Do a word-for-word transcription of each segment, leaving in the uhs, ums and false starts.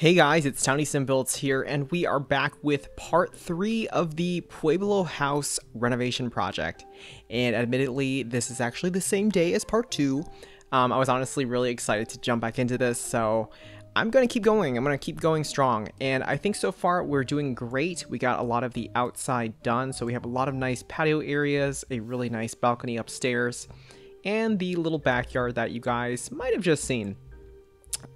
Hey guys, it's Townie SimBuilds here, and we are back with part three of the Pueblo House renovation project. And admittedly, this is actually the same day as part two. Um, I was honestly really excited to jump back into this, so I'm going to keep going. I'm going to keep going strong. And I think so far we're doing great. We got a lot of the outside done, so we have a lot of nice patio areas, a really nice balcony upstairs, and the little backyard that you guys might have just seen.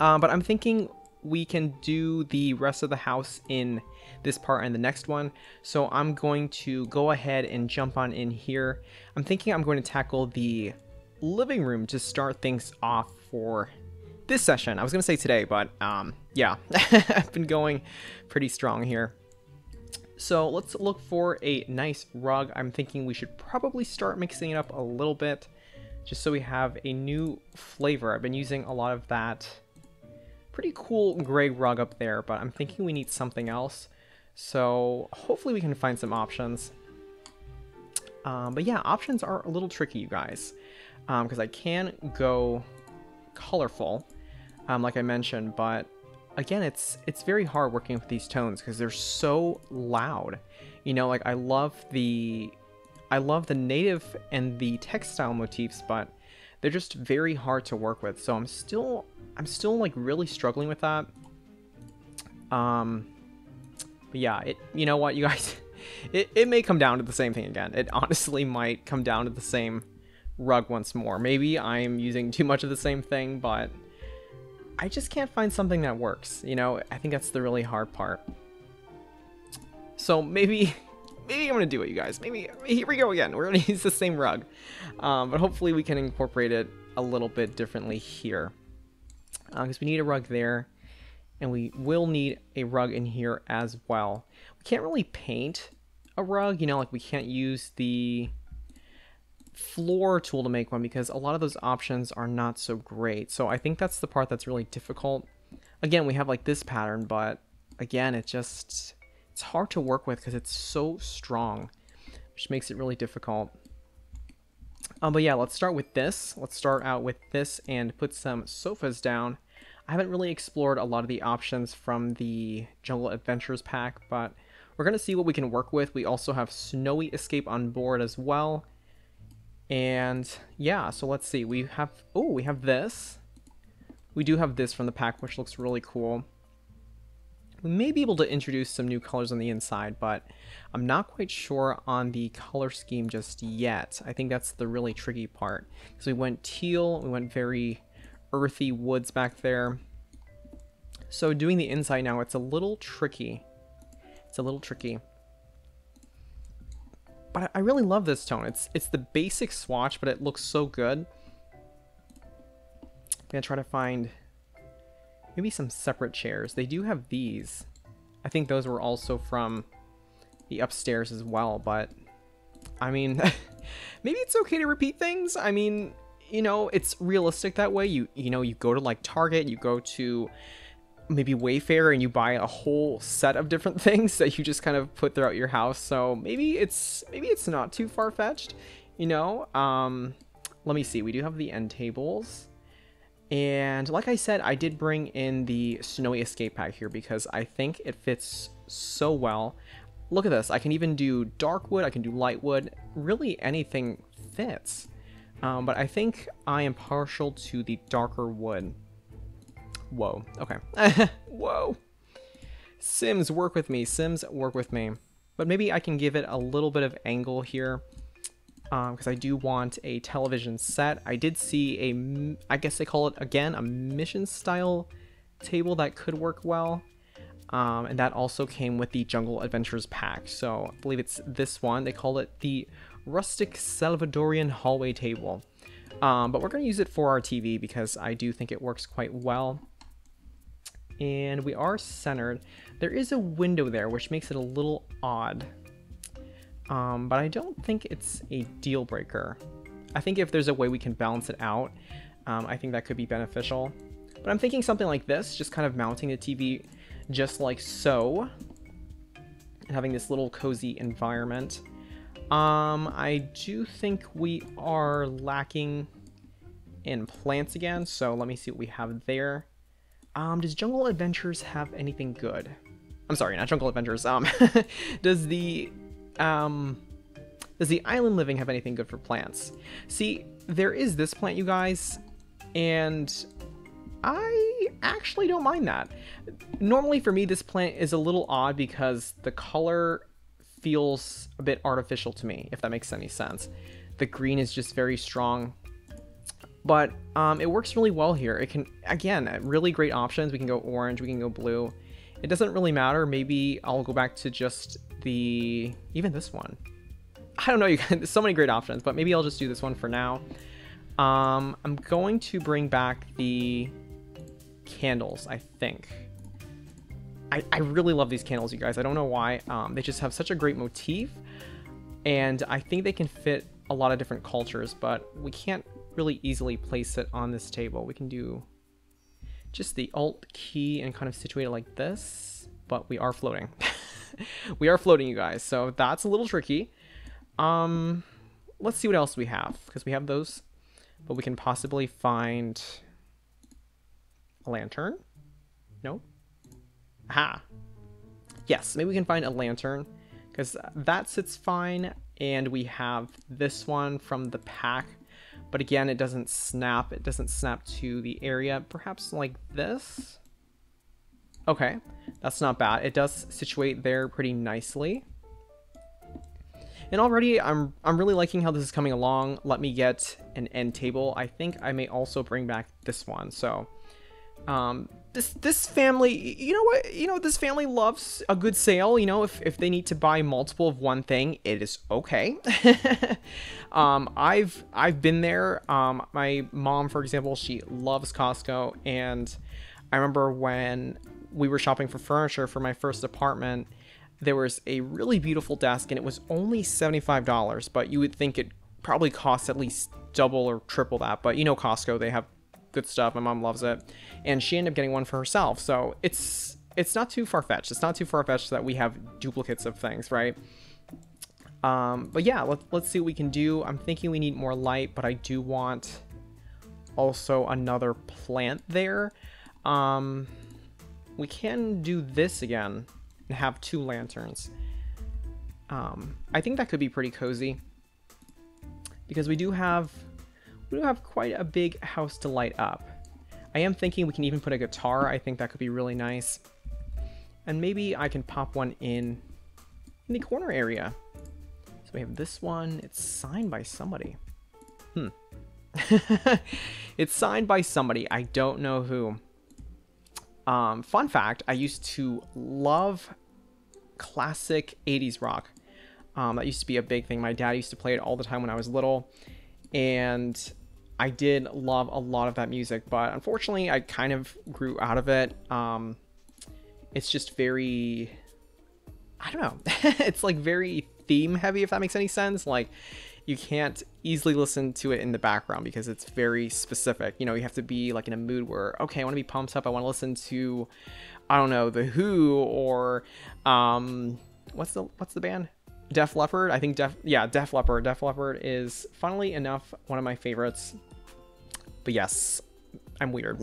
Um, but I'm thinking we can do the rest of the house in this part and the next one. So I'm going to go ahead and jump on in here. I'm thinking I'm going to tackle the living room to start things off for this session. I was gonna say today, but um, yeah, I've been going pretty strong here. So let's look for a nice rug. I'm thinking we should probably start mixing it up a little bit just so we have a new flavor. I've been using a lot of that pretty cool gray rug up there, but I'm thinking we need something else. So hopefully we can find some options. Um, but yeah, options are a little tricky, you guys, because um, I can go colorful, um, like I mentioned, but again, it's it's very hard working with these tones because they're so loud. You know, like I love the I love the native and the textile motifs, but they're just very hard to work with. So I'm still, I'm still like really struggling with that. Um, but yeah, it, you know what, you guys, it, it may come down to the same thing again. It honestly might come down to the same rug once more. Maybe I'm using too much of the same thing, but I just can't find something that works. You know, I think that's the really hard part. So maybe, maybe I'm gonna do it, you guys. Maybe, here we go again. We're gonna use the same rug. Um, but hopefully we can incorporate it a little bit differently here. Because uh, we need a rug there, and we will need a rug in here as well. We can't really paint a rug, you know, like we can't use the floor tool to make one because a lot of those options are not so great. So I think that's the part that's really difficult. Again, we have like this pattern, but again, it just, it's hard to work with because it's so strong, which makes it really difficult. Um, but yeah, let's start with this. Let's start out with this and put some sofas down. I haven't really explored a lot of the options from the Jungle Adventures pack, but we're going to see what we can work with. We also have Snowy Escape on board as well. And yeah, so let's see. We have, oh, we have this. We do have this from the pack, which looks really cool. We may be able to introduce some new colors on the inside, but I'm not quite sure on the color scheme just yet. I think that's the really tricky part. Because we went teal, we went very earthy woods back there. So doing the inside now, it's a little tricky. It's a little tricky. But I really love this tone. It's it's the basic swatch, but it looks so good. I'm gonna try to find maybe some separate chairs. They do have these. I think those were also from the upstairs as well, but I mean, maybe it's okay to repeat things. I mean, you know, it's realistic that way. You you know, you go to like Target, you go to maybe Wayfair, and you buy a whole set of different things that you just kind of put throughout your house. So maybe it's maybe it's not too far-fetched, you know? Um, let me see, we do have the end tables. And like I said, I did bring in the Snowy Escape pack here because I think it fits so well. Look at this. I can even do dark wood. I can do light wood. Really anything fits. Um, but I think I am partial to the darker wood. Whoa. Okay. Whoa. Sims, work with me. Sims, work with me. But maybe I can give it a little bit of angle here. Because um, I do want a television set. I did see a, I guess they call it again, a mission style table that could work well. Um, and that also came with the Jungle Adventures pack. So I believe it's this one. They call it the Rustic Salvadorian Hallway Table. Um, but we're going to use it for our T V because I do think it works quite well. And we are centered. There is a window there, which makes it a little odd. Um, but I don't think it's a deal breaker. I think if there's a way we can balance it out, um, I think that could be beneficial. But I'm thinking something like this, just kind of mounting the T V just like so, and having this little cozy environment. Um, I do think we are lacking in plants again, so let me see what we have there. Um, does Jungle Adventures have anything good? I'm sorry, not Jungle Adventures. Um, does the, um, does the Island Living have anything good for plants? See, there is this plant, you guys, and I actually don't mind that. Normally for me, this plant is a little odd because the color feels a bit artificial to me, if that makes any sense. The green is just very strong. But um, it works really well here. It can, again, really great options. We can go orange, we can go blue. It doesn't really matter. Maybe I'll go back to just the, even this one. I don't know, you guys, so many great options, but maybe I'll just do this one for now. Um, I'm going to bring back the candles, I think. I, I really love these candles, you guys. I don't know why. Um, they just have such a great motif. And I think they can fit a lot of different cultures, but we can't really easily place it on this table. We can do just the alt key and kind of situate it like this, but we are floating. We are floating, you guys, so that's a little tricky. Um, let's see what else we have, because we have those, but we can possibly find a lantern. No? Aha. Yes, maybe we can find a lantern, because that sits fine, and we have this one from the pack. But again, it doesn't snap. It doesn't snap to the area. Perhaps like this. Okay, that's not bad. It does situate there pretty nicely. And already, I'm I'm really liking how this is coming along. Let me get an end table. I think I may also bring back this one. So, um, this this family, you know what, you know this family loves a good sale. You know, if if they need to buy multiple of one thing, it is okay. Um, I've I've been there. Um, my mom, for example, she loves Costco, and I remember when we were shopping for furniture for my first apartment, there was a really beautiful desk, and it was only seventy-five dollars. But you would think it probably costs at least double or triple that. But you know, Costco, they have good stuff. My mom loves it, and she ended up getting one for herself. So it's it's not too far fetched. It's not too far fetched that we have duplicates of things, right? Um, but yeah, let's, let's see what we can do. I'm thinking we need more light, but I do want also another plant there. Um, we can do this again and have two lanterns. Um, I think that could be pretty cozy, because we do have, we do have quite a big house to light up. I am thinking we can even put a guitar. I think that could be really nice. And maybe I can pop one in, in the corner area. We have this one. It's signed by somebody. Hmm. It's signed by somebody. I don't know who. Um, fun fact, I used to love classic eighties rock. Um, that used to be a big thing. My dad used to play it all the time when I was little. And I did love a lot of that music. But unfortunately, I kind of grew out of it. Um, it's just very... I don't know. It's like very... theme heavy, if that makes any sense. Like, you can't easily listen to it in the background because it's very specific. You know, you have to be like in a mood where, okay, I want to be pumped up. I want to listen to, I don't know, The Who, or um what's the what's the band? Def Leppard. I think Def yeah, Def Leppard. Def Leppard is, funnily enough, one of my favorites. But yes, I'm weird.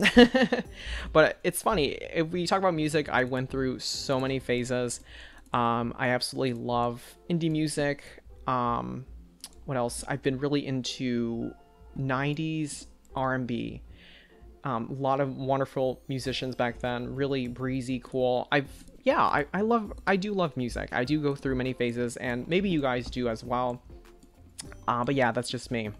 But it's funny. If we talk about music, I went through so many phases. Um, I absolutely love indie music. Um, what else? I've been really into nineties R and B. Um, a lot of wonderful musicians back then. Really breezy, cool. I've, yeah, I, I love, I do love music. I do go through many phases, and maybe you guys do as well. Uh, but yeah, that's just me.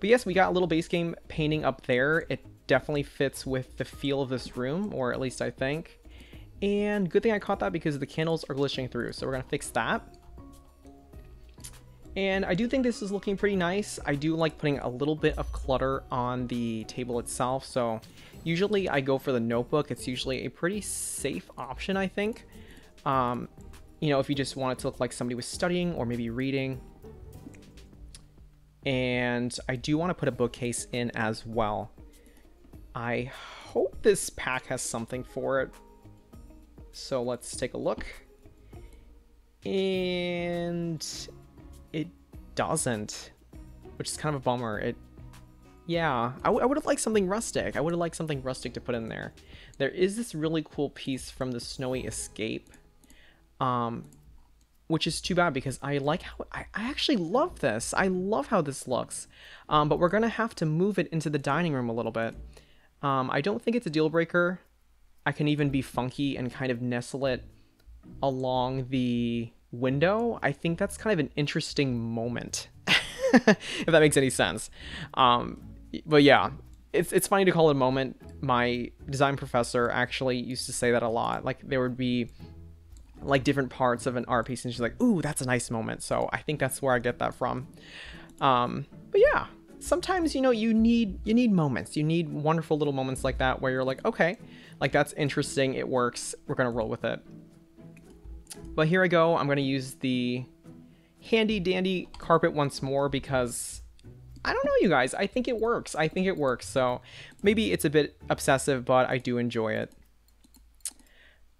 But yes, we got a little base game painting up there. It definitely fits with the feel of this room, or at least I think. And good thing I caught that, because the candles are glitching through. So we're going to fix that. And I do think this is looking pretty nice. I do like putting a little bit of clutter on the table itself. So usually I go for the notebook. It's usually a pretty safe option, I think. Um, you know, if you just want it to look like somebody was studying or maybe reading. And I do want to put a bookcase in as well. I hope this pack has something for it. So let's take a look, and it doesn't, which is kind of a bummer. It, Yeah, I, I would have liked something rustic. I would have liked something rustic to put in there. There is this really cool piece from the Snowy Escape, um, which is too bad because I like how, I, I actually love this. I love how this looks, um, but we're going to have to move it into the dining room a little bit. Um, I don't think it's a deal breaker. I can even be funky and kind of nestle it along the window. I think that's kind of an interesting moment, if that makes any sense. Um, But yeah, it's, it's funny to call it a moment. My design professor actually used to say that a lot. Like, there would be like different parts of an art piece and she's like, ooh, that's a nice moment. So I think that's where I get that from. Um, but yeah, sometimes, you know, you need, you need moments. You need wonderful little moments like that where you're like, okay, like that's interesting. It works. We're going to roll with it. But here I go. I'm going to use the handy dandy carpet once more because I don't know, you guys. I think it works. I think it works. So maybe it's a bit obsessive, but I do enjoy it.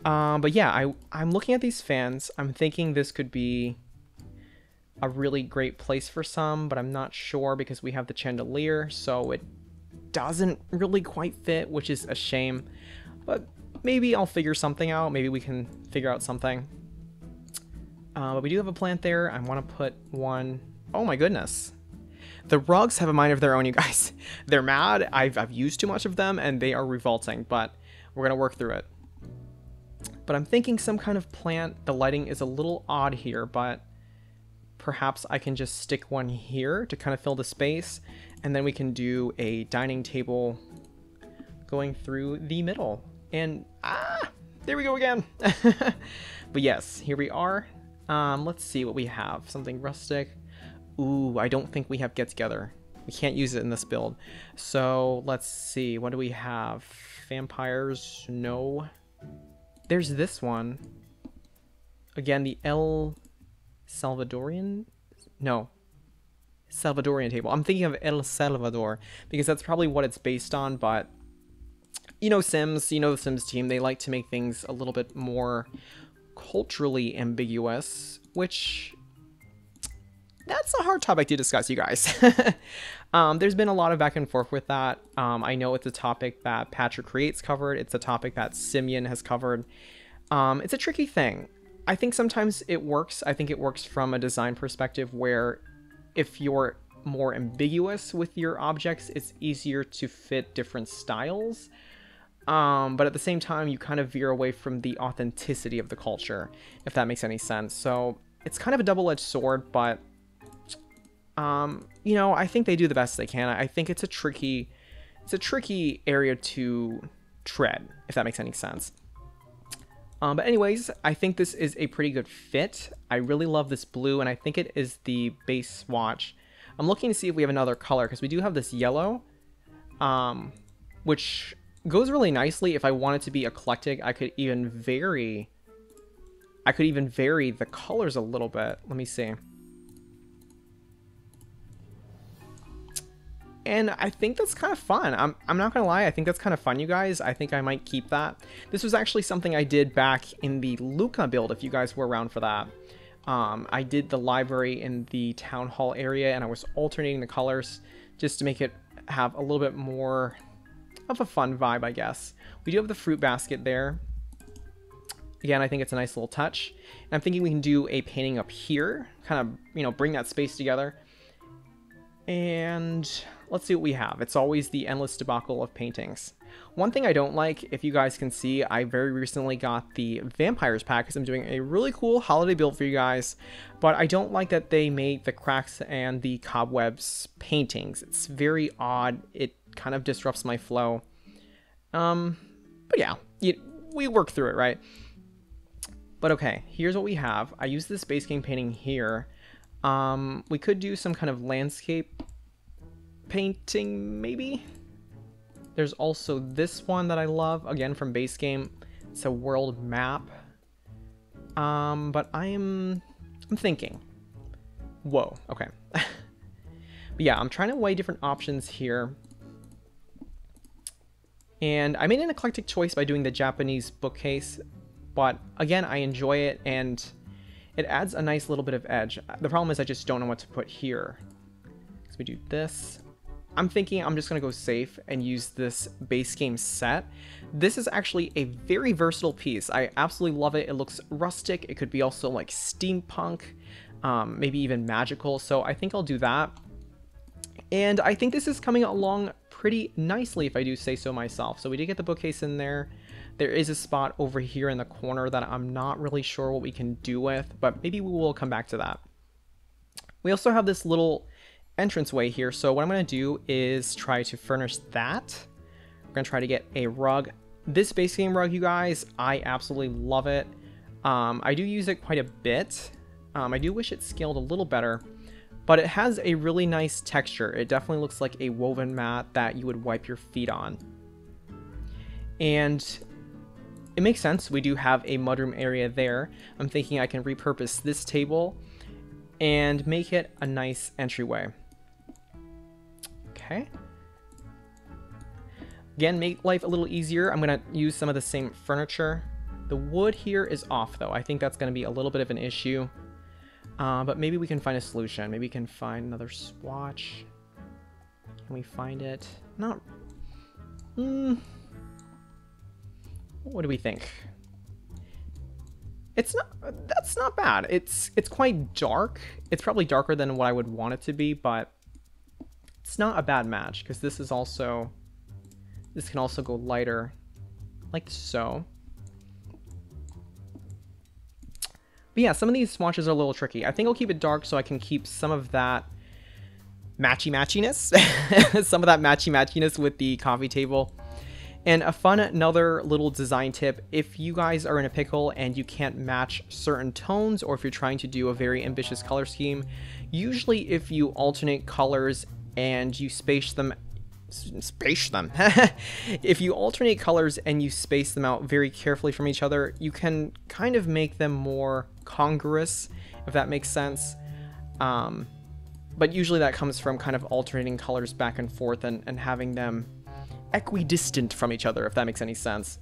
Um, but yeah, I, I'm looking at these fans. I'm thinking this could be a really great place for some, but I'm not sure because we have the chandelier, so it doesn't really quite fit, which is a shame. But maybe I'll figure something out. Maybe we can figure out something. Uh, but we do have a plant there. I want to put one. Oh my goodness. The rugs have a mind of their own, you guys. They're mad. I've, I've used too much of them, and they are revolting, but we're going to work through it. But I'm thinking some kind of plant. The lighting is a little odd here, but perhaps I can just stick one here to kind of fill the space, and then we can do a dining table going through the middle. And, ah, there we go again. But yes, here we are. Um, let's see what we have. Something rustic. Ooh, I don't think we have Get Together. We can't use it in this build. So let's see. What do we have? Vampires? No. There's this one. Again, the El Salvadorian? No. Salvadorian table. I'm thinking of El Salvador because that's probably what it's based on, but you know Sims, you know the Sims team, they like to make things a little bit more culturally ambiguous, which that's a hard topic to discuss, you guys. um, there's been a lot of back and forth with that. Um, I know it's a topic that Patrick Creates covered. It's a topic that Simeon has covered. Um, it's a tricky thing. I think sometimes it works. I think it works from a design perspective where if you're more ambiguous with your objects, it's easier to fit different styles. Um, but at the same time, you kind of veer away from the authenticity of the culture, if that makes any sense. So it's kind of a double-edged sword, but Um, you know, I think they do the best they can. I think it's a tricky, it's a tricky area to tread, if that makes any sense. Um, but anyways, I think this is a pretty good fit. I really love this blue, and I think it is the base swatch. I'm looking to see if we have another color, because we do have this yellow, um, which goes really nicely. If I wanted to be eclectic, I could even vary, I could even vary the colors a little bit. Let me see. And I think that's kind of fun. I'm, I'm not going to lie. I think that's kind of fun, you guys. I think I might keep that. This was actually something I did back in the Luca build, if you guys were around for that. Um, I did the library in the town hall area, and I was alternating the colors just to make it have a little bit more of a fun vibe, I guess. We do have the fruit basket there. Again, I think it's a nice little touch. And I'm thinking we can do a painting up here, kind of, you know, bring that space together. And let's see what we have. It's always the endless debacle of paintings. One thing I don't like, if you guys can see, I very recently got the Vampires pack because I'm doing a really cool holiday build for you guys, but I don't like that they made the cracks and the cobwebs paintings. It's very odd. It kind of disrupts my flow. Um, but yeah, it, we work through it, right? But okay, here's what we have. I use this base game painting here. Um, we could do some kind of landscape painting, maybe? There's also this one that I love, again, from base game. It's a world map. Um, but I am... I'm thinking. Whoa, okay. But yeah, I'm trying to weigh different options here. And I made an eclectic choice by doing the Japanese bookcase. But, again, I enjoy it, and it adds a nice little bit of edge. The problem is I just don't know what to put here. So we do this. I'm thinking I'm just going to go safe and use this base game set. This is actually a very versatile piece. I absolutely love it. It looks rustic. It could be also like steampunk, um, maybe even magical. So I think I'll do that. And I think this is coming along pretty nicely, if I do say so myself. So we did get the bookcase in there. There is a spot over here in the corner that I'm not really sure what we can do with, but maybe we will come back to that. We also have this little entranceway here. So what I'm going to do is try to furnish that. We're going to try to get a rug. This base game rug, you guys, I absolutely love it. Um, I do use it quite a bit. Um, I do wish it scaled a little better, but it has a really nice texture. It definitely looks like a woven mat that you would wipe your feet on. And it makes sense. We do have a mudroom area there. I'm thinking I can repurpose this table and make it a nice entryway. Okay. Again, make life a little easier. I'm gonna use some of the same furniture. The wood here is off though. I think that's gonna be a little bit of an issue. Uh, but maybe we can find a solution. Maybe we can find another swatch. Can we find it? Not. Mm. What do we think? It's not. That's not bad. It's it's quite dark. It's probably darker than what I would want it to be, but it's not a bad match because this is also. This can also go lighter, like so. But yeah, some of these swatches are a little tricky. I think I'll keep it dark so I can keep some of that matchy-matchiness. Some of that matchy-matchiness with the coffee table. And a fun another little design tip, if you guys are in a pickle and you can't match certain tones, or if you're trying to do a very ambitious color scheme, usually if you alternate colors and you space them space them if you alternate colors and you space them out very carefully from each other, you can kind of make them more congruous, if that makes sense. Um, but usually that comes from kind of alternating colors back and forth and, and having them equidistant from each other, if that makes any sense.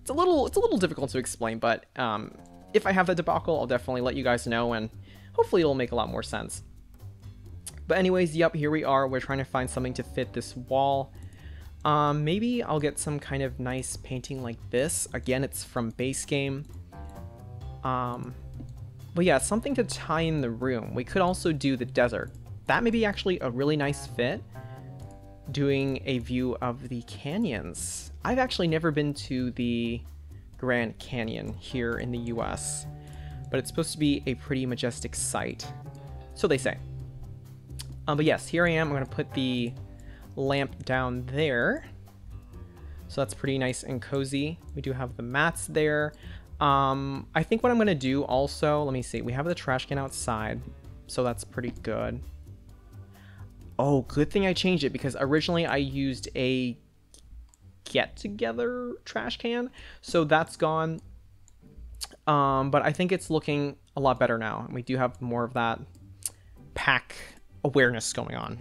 It's a little it's a little difficult to explain, but um, if I have that debacle, I'll definitely let you guys know, and hopefully it'll make a lot more sense. But anyways, yep, here we are. We're trying to find something to fit this wall. Um, maybe I'll get some kind of nice painting like this. Again, it's from base game. Um, but yeah, something to tie in the room. We could also do the desert. That may be actually a really nice fit. Doing a view of the canyons. I've actually never been to the Grand Canyon here in the U S, but it's supposed to be a pretty majestic sight. So they say. Um, but yes, here I am. I'm going to put the lamp down there. So that's pretty nice and cozy. We do have the mats there. Um, I think what I'm going to do also, let me see, we have the trash can outside. So that's pretty good. Oh, good thing I changed it, because originally I used a get together trash can. So that's gone. Um, but I think it's looking a lot better now. And we do have more of that pack awareness going on.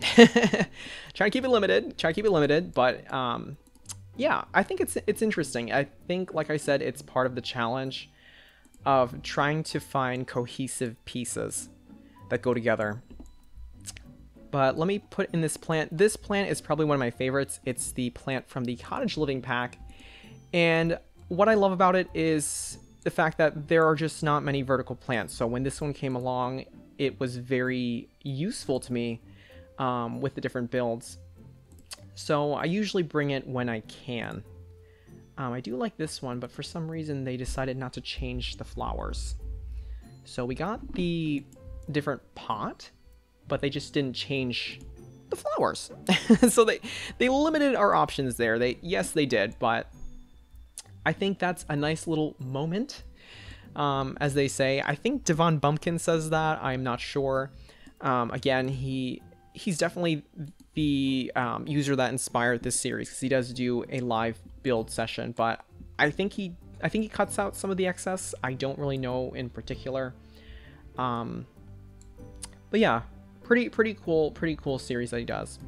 Try to keep it limited, try to keep it limited, but um, yeah, I think it's it's interesting. I think, like I said, it's part of the challenge of trying to find cohesive pieces that go together. But let me put in this plant. This plant is probably one of my favorites. It's the plant from the Cottage Living pack. And what I love about it is the fact that there are just not many vertical plants. So when this one came along, it was very useful to me um, with the different builds. So I usually bring it when I can. Um, I do like this one, but for some reason they decided not to change the flowers. So we got the different pot, but they just didn't change the flowers. So they, they limited our options there. They yes, they did, but I think that's a nice little moment. Um, as they say, I think Devon Bumpkin says that. I'm not sure. Um, again, he he's definitely the um, user that inspired this series, because he does do a live build session. But I think he I think he cuts out some of the excess. I don't really know in particular. Um, but yeah, pretty pretty cool, pretty cool series that he does.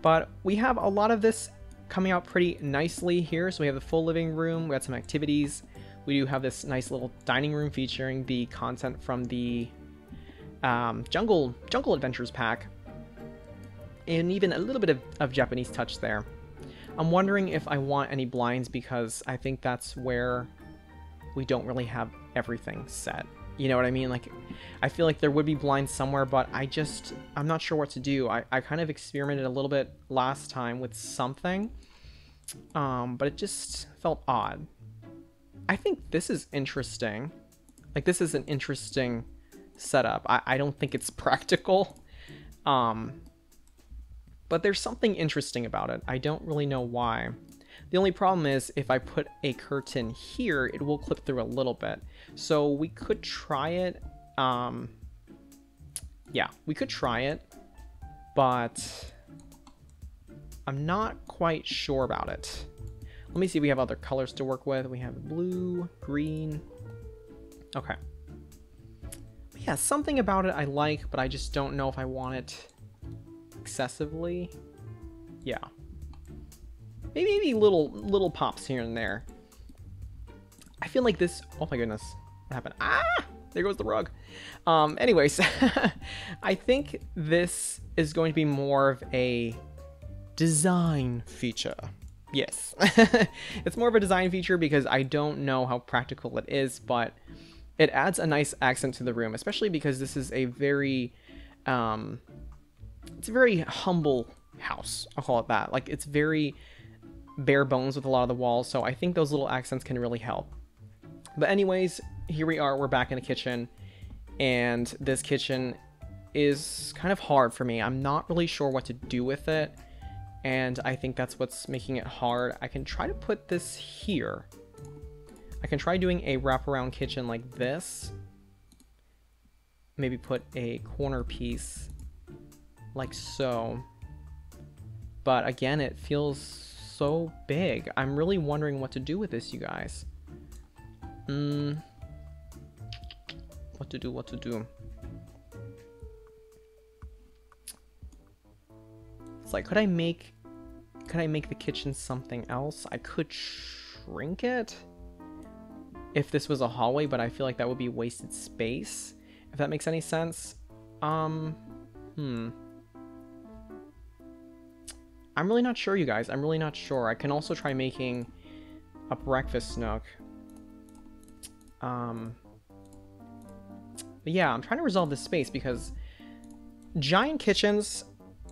But we have a lot of this coming out pretty nicely here. So we have the full living room. We got some activities. We do have this nice little dining room featuring the content from the um, Jungle Jungle Adventures pack. and even a little bit of, of Japanese touch there. I'm wondering if I want any blinds, because I think that's where we don't really have everything set. You know what I mean? Like, I feel like there would be blinds somewhere, but I just, I'm not sure what to do. I, I kind of experimented a little bit last time with something, um, but it just felt odd. I think this is interesting. Like, this is an interesting setup. I, I don't think it's practical, um, but there's something interesting about it. I don't really know why. The only problem is if I put a curtain here, it will clip through a little bit. So we could try it. Um, yeah, we could try it, but I'm not quite sure about it. Let me see if we have other colors to work with. We have blue, green. Okay. But yeah, something about it I like, but I just don't know if I want it excessively. Yeah. Maybe little little pops here and there. I feel like this... Oh my goodness. What happened? Ah! There goes the rug. Um, anyways, I think this is going to be more of a design feature. Yes. It's more of a design feature because I don't know how practical it is, but it adds a nice accent to the room, especially because this is a very... Um, it's a very humble house. I'll call it that. Like, it's very... bare bones with a lot of the walls, so I think those little accents can really help. But anyways, here we are, we're back in the kitchen, and this kitchen is kind of hard for me. I'm not really sure what to do with it, and I think that's what's making it hard. I can try to put this here. I can try doing a wraparound kitchen like this. Maybe put a corner piece like so. But again, it feels so big. I'm really wondering what to do with this, you guys. Mm. What to do, what to do. It's like, could I make, could I make the kitchen something else? I could shrink it if this was a hallway, but I feel like that would be wasted space, if that makes any sense. Um, hmm. I'm really not sure, you guys. I'm really not sure. I can also try making a breakfast nook. Um, but yeah, I'm trying to resolve this space because giant kitchens,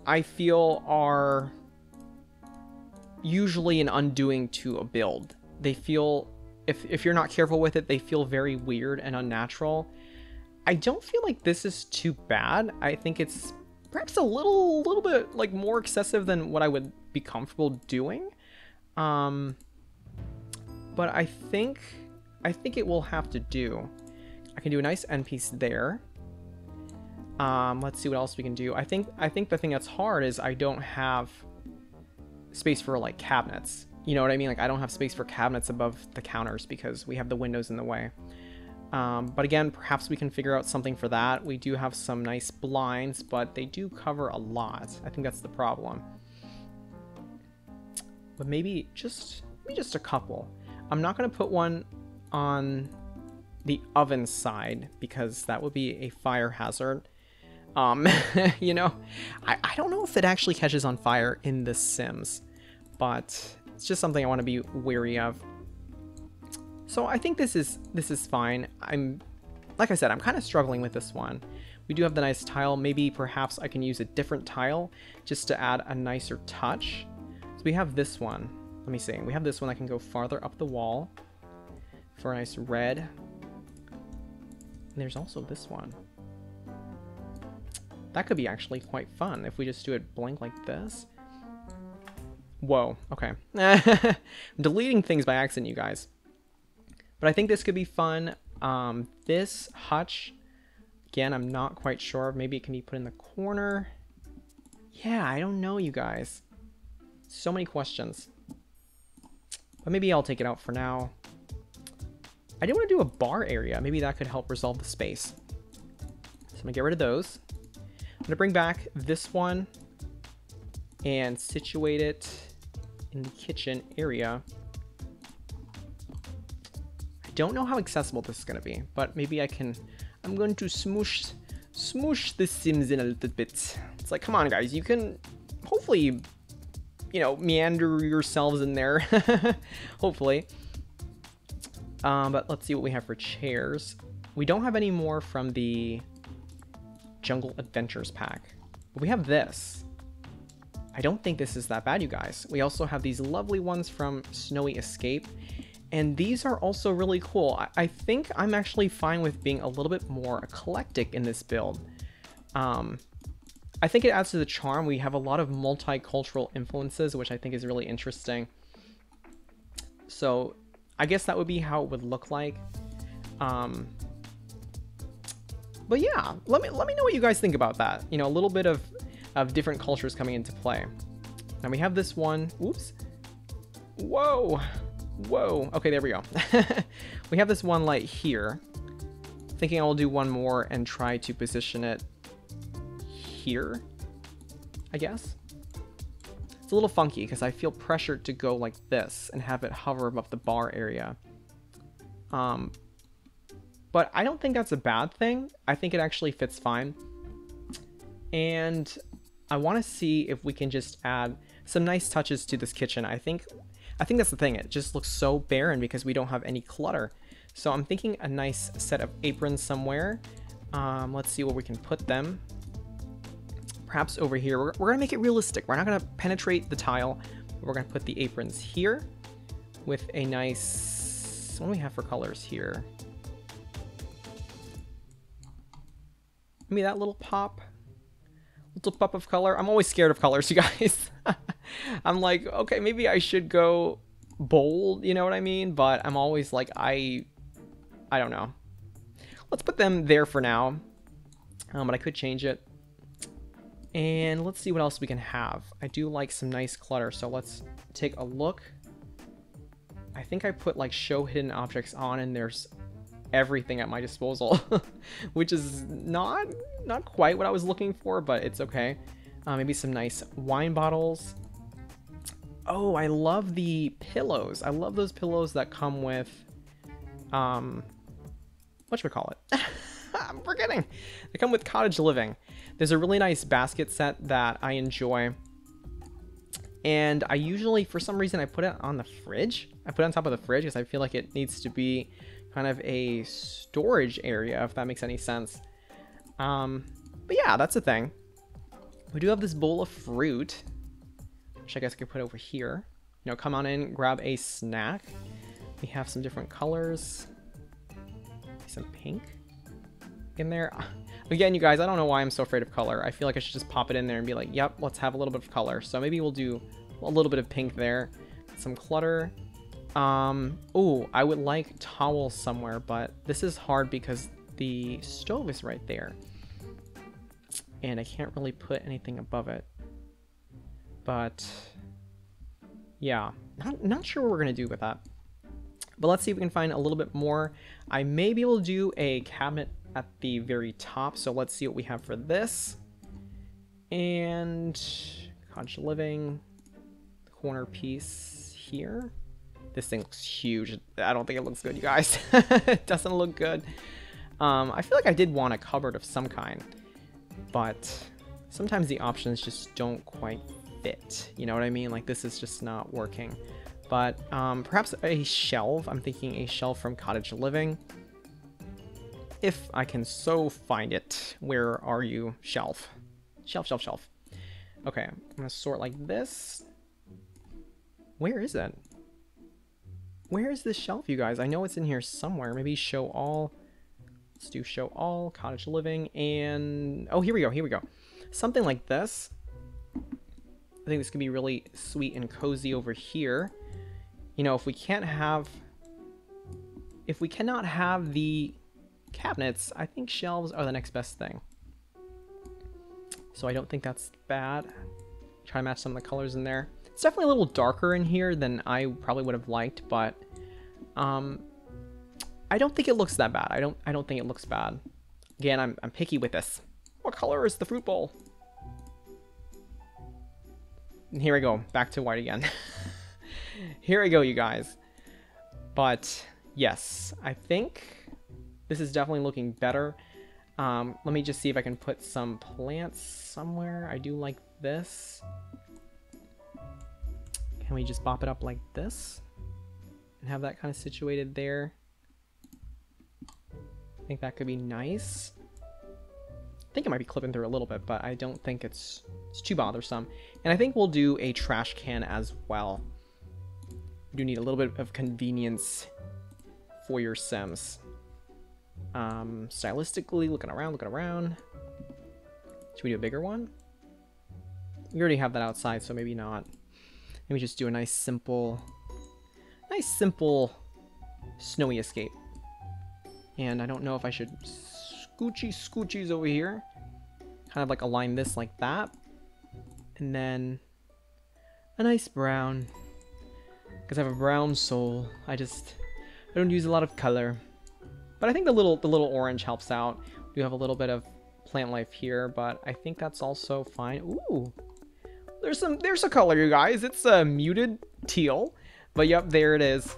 I feel, are usually an undoing to a build. They feel, if, if you're not careful with it, they feel very weird and unnatural. I don't feel like this is too bad. I think it's perhaps a little little bit like more excessive than what I would be comfortable doing, um but I think I think it will have to do. I can do a nice end piece there. Um let's see what else we can do. I think I think the thing that's hard is I don't have space for like cabinets, you know what I mean? Like, I don't have space for cabinets above the counters because we have the windows in the way. Um, but again, perhaps we can figure out something for that. We do have some nice blinds, but they do cover a lot. I think that's the problem. But maybe just maybe just a couple. I'm not going to put one on the oven side because that would be a fire hazard. Um, you know, I, I don't know if it actually catches on fire in The Sims, but it's just something I want to be wary of. So I think this is this is fine. I'm, like I said, I'm kind of struggling with this one. We do have the nice tile. Maybe perhaps I can use a different tile just to add a nicer touch. So we have this one. Let me see. We have this one that can go farther up the wall for a nice red. And there's also this one. That could be actually quite fun if we just do it blank like this. Whoa. Okay. I'm deleting things by accident, you guys. But I think this could be fun. Um, this hutch, again, I'm not quite sure. Maybe it can be put in the corner. Yeah, I don't know, you guys. So many questions. But maybe I'll take it out for now. I do want to do a bar area. Maybe that could help resolve the space. So I'm going to get rid of those. I'm going to bring back this one and situate it in the kitchen area. Don't know how accessible this is going to be, but maybe I can... I'm going to smoosh, smoosh the Sims in a little bit. It's like, come on, guys, you can hopefully, you know, meander yourselves in there. Hopefully. Um, but let's see what we have for chairs. We don't have any more from the Jungle Adventures pack. But we have this. I don't think this is that bad, you guys. We also have these lovely ones from Snowy Escape. And these are also really cool. I, I think I'm actually fine with being a little bit more eclectic in this build. Um, I think it adds to the charm. We have a lot of multicultural influences, which I think is really interesting. So I guess that would be how it would look like. Um, but yeah, let me let me know what you guys think about that. You know, a little bit of of different cultures coming into play. Now we have this one. Oops. Whoa. Whoa. Okay, there we go. We have this one light here. Thinking I'll do one more and try to position it here, I guess. It's a little funky because I feel pressured to go like this and have it hover above the bar area. Um, but I don't think that's a bad thing. I think it actually fits fine. And I want to see if we can just add some nice touches to this kitchen. I think, I think that's the thing. It just looks so barren because we don't have any clutter. So I'm thinking a nice set of aprons somewhere. Um, let's see where we can put them. Perhaps over here. We're, we're going to make it realistic. We're not going to penetrate the tile. We're going to put the aprons here with a nice... What do we have for colors here? Give me that little pop. Little pop of color. I'm always scared of colors, you guys. I'm like, okay, maybe I should go bold, you know what I mean? But I'm always like, I I don't know. Let's put them there for now. Um, but I could change it. And let's see what else we can have. I do like some nice clutter, so let's take a look. I think I put like show hidden objects on and there's everything at my disposal, which is not not quite what I was looking for, but it's okay. Uh, maybe some nice wine bottles. Oh, I love the pillows. I love those pillows that come with, um, whatchamacallit? I'm forgetting. They come with Cottage Living. There's a really nice basket set that I enjoy. And I usually, for some reason, I put it on the fridge. I put it on top of the fridge because I feel like it needs to be kind of a storage area, if that makes any sense. Um, but yeah, that's the thing. We do have this bowl of fruit, which I guess I could put over here. You know, come on in, grab a snack. We have some different colors. Some pink in there. Again, you guys, I don't know why I'm so afraid of color. I feel like I should just pop it in there and be like, yep, let's have a little bit of color. So maybe we'll do a little bit of pink there. Some clutter. Um, oh, I would like towels somewhere, but this is hard because the stove is right there. And I can't really put anything above it. But, yeah, not, not sure what we're going to do with that. But let's see if we can find a little bit more. I may be able to do a cabinet at the very top, so let's see what we have for this. And Cottage Living, corner piece here. This thing looks huge. I don't think it looks good, you guys. It doesn't look good. Um, I feel like I did want a cupboard of some kind, but sometimes the options just don't quite fit. You know what I mean? Like, this is just not working. But um, perhaps a shelf. I'm thinking a shelf from Cottage Living. If I can so find it. Where are you? Shelf. Shelf, shelf, shelf. Okay, I'm going to sort like this. Where is it? Where is this shelf, you guys? I know it's in here somewhere. Maybe show all. Let's do show all, Cottage Living, and... Oh, here we go, here we go. Something like this. I think this could be really sweet and cozy over here. You know, if we can't have... If we cannot have the cabinets, I think shelves are the next best thing. So I don't think that's bad. Try to match some of the colors in there. It's definitely a little darker in here than I probably would have liked, but um, I don't think it looks that bad. I don't I don't think it looks bad. Again, I'm, I'm picky with this. What color is the fruit bowl? And here I go, back to white again. Here I go, you guys. But yes, I think this is definitely looking better. Um, let me just see if I can put some plants somewhere. I do like this. Can we just bop it up like this and have that kind of situated there? I think that could be nice. I think it might be clipping through a little bit, but I don't think it's it's too bothersome. And I think we'll do a trash can as well. We do need a little bit of convenience for your Sims. Um, stylistically, looking around, looking around. Should we do a bigger one? We already have that outside, so maybe not. Let me just do a nice simple, nice simple snowy escape. And I don't know if I should scoochy scoochies over here. Kind of like align this like that. And then a nice brown. Because I have a brown soul. I just, I don't use a lot of color. But I think the little the little orange helps out. We have a little bit of plant life here, but I think that's also fine. Ooh. There's some there's a color, you guys. It's a muted teal. But yep, there it is.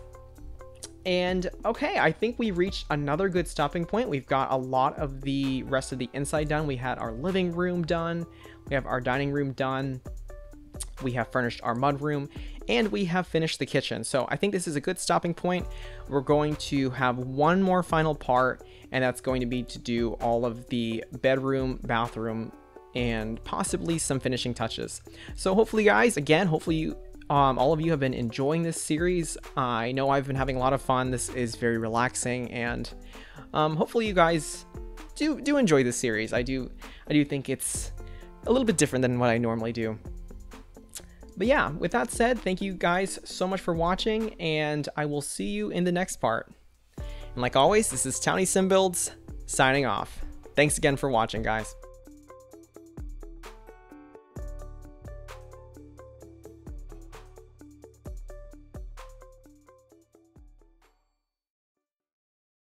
And okay, I think we reached another good stopping point. We've got a lot of the rest of the inside done. We had our living room done. We have our dining room done. We have furnished our mud room, and we have finished the kitchen. So I think this is a good stopping point. We're going to have one more final part, and that's going to be to do all of the bedroom, bathroom, and possibly some finishing touches. So hopefully, guys, again, hopefully you, um, all of you have been enjoying this series. Uh, I know I've been having a lot of fun. This is very relaxing, and um, hopefully you guys do do enjoy this series. I do I do think it's a little bit different than what I normally do. But yeah, with that said, thank you guys so much for watching, and I will see you in the next part. And like always, this is Townie SimBuilds signing off. Thanks again for watching, guys.